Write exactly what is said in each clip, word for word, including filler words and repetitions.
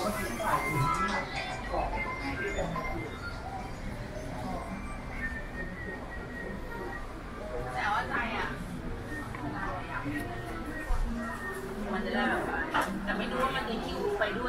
มันจะได้แบบแต่ไม่รู้ว่ามันจะคิวไปด้ว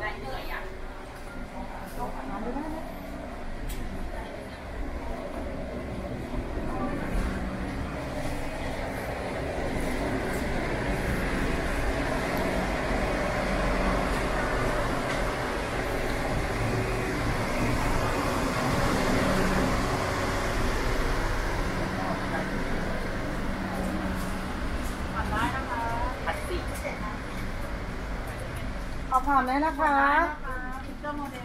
ได้เหนื่อยอ่ะหอมเลยนะคะพิซซ่าโมเดล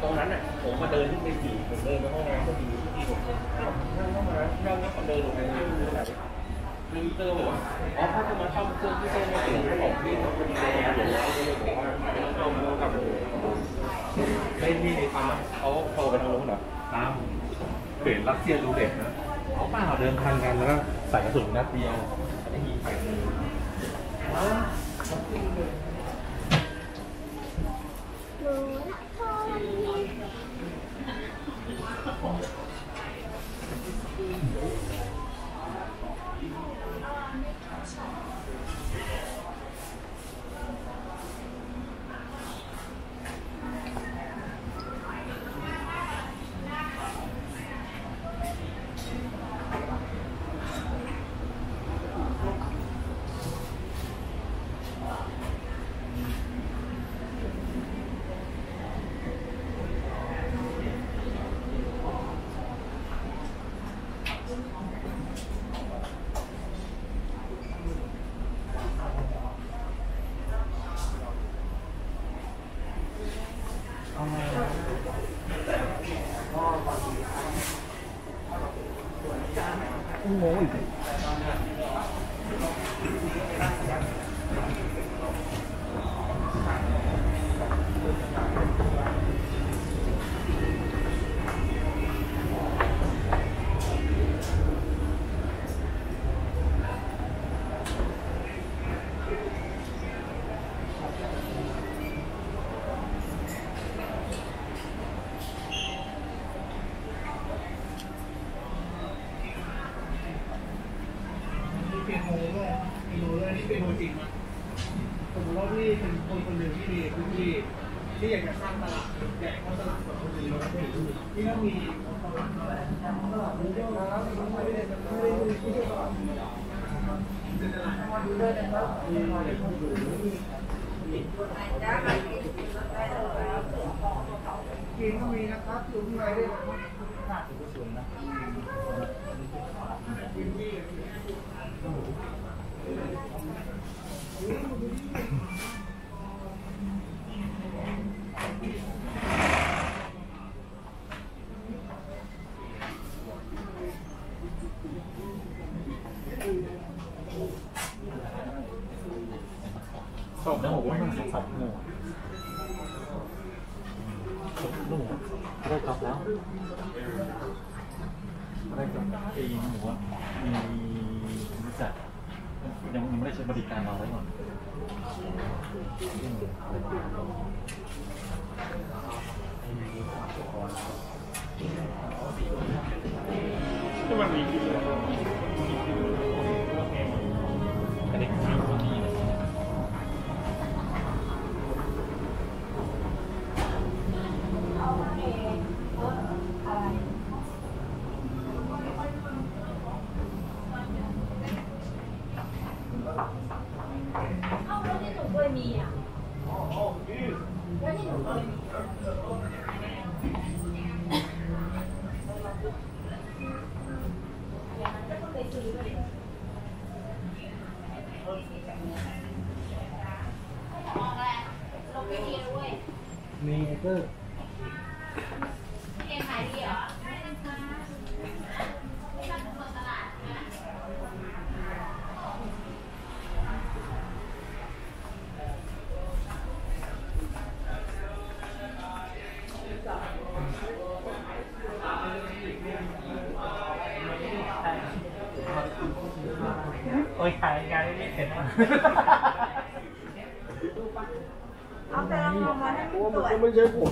ตรง นั้นน่ะผมมาเดินขึ้นไปสี่ผมเดินไปห้องน้ำก็มีที่ผมนั่งเข้ามานั่งแล้วก็เดินลงไปเลยคือเจอบอกว่าอ๋อถ้าจะมาทำเครื่องที่เจอมาถึงก็บอกพี่เขาเป็นอะไรอย่างเงี้ยก็เลยบอกว่าเราเรากลับได้ที่ในความเขาโตไปทางนู้นเหรอตามเปลี่ยนรัสเซียรูเล็ตนะเขาป้าเขาเดินพันกันแล้วใส่กระสุนนัดเดียวได้ยิงใส่เลย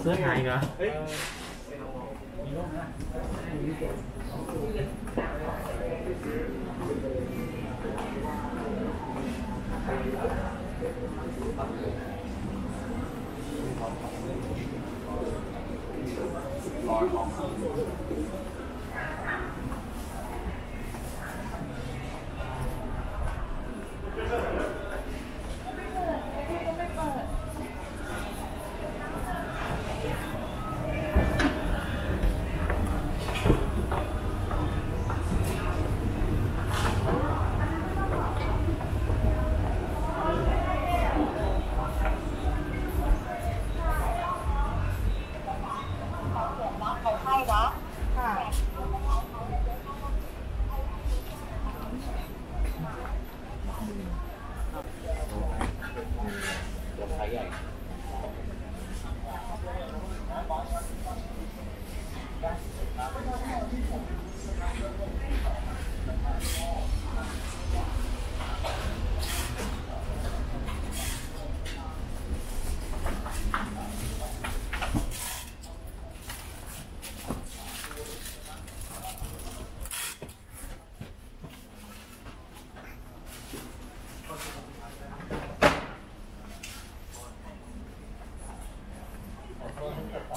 เสื้อไงเหรอ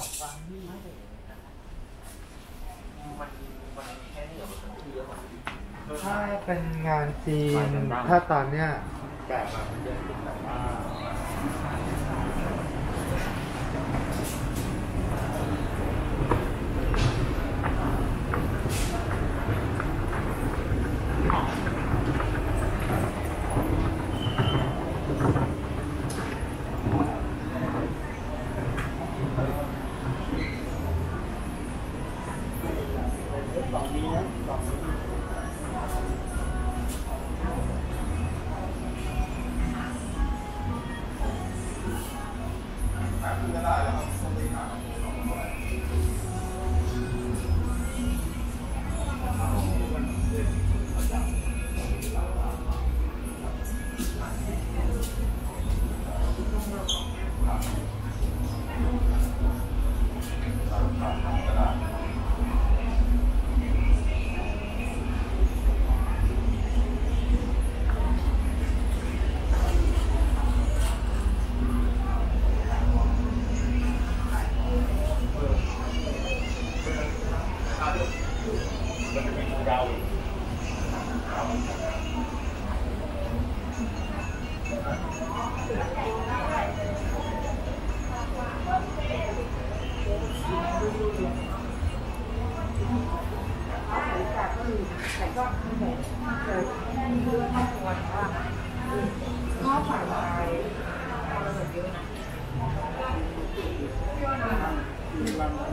ของวางนี่ไม่ได้มันมันมีแค่นี้เหรอเยอะกว่าถ้าเป็นงานจีนถ้าตอนเนี้ยแบบมันจะเป็นแบบว่า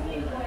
Thank you.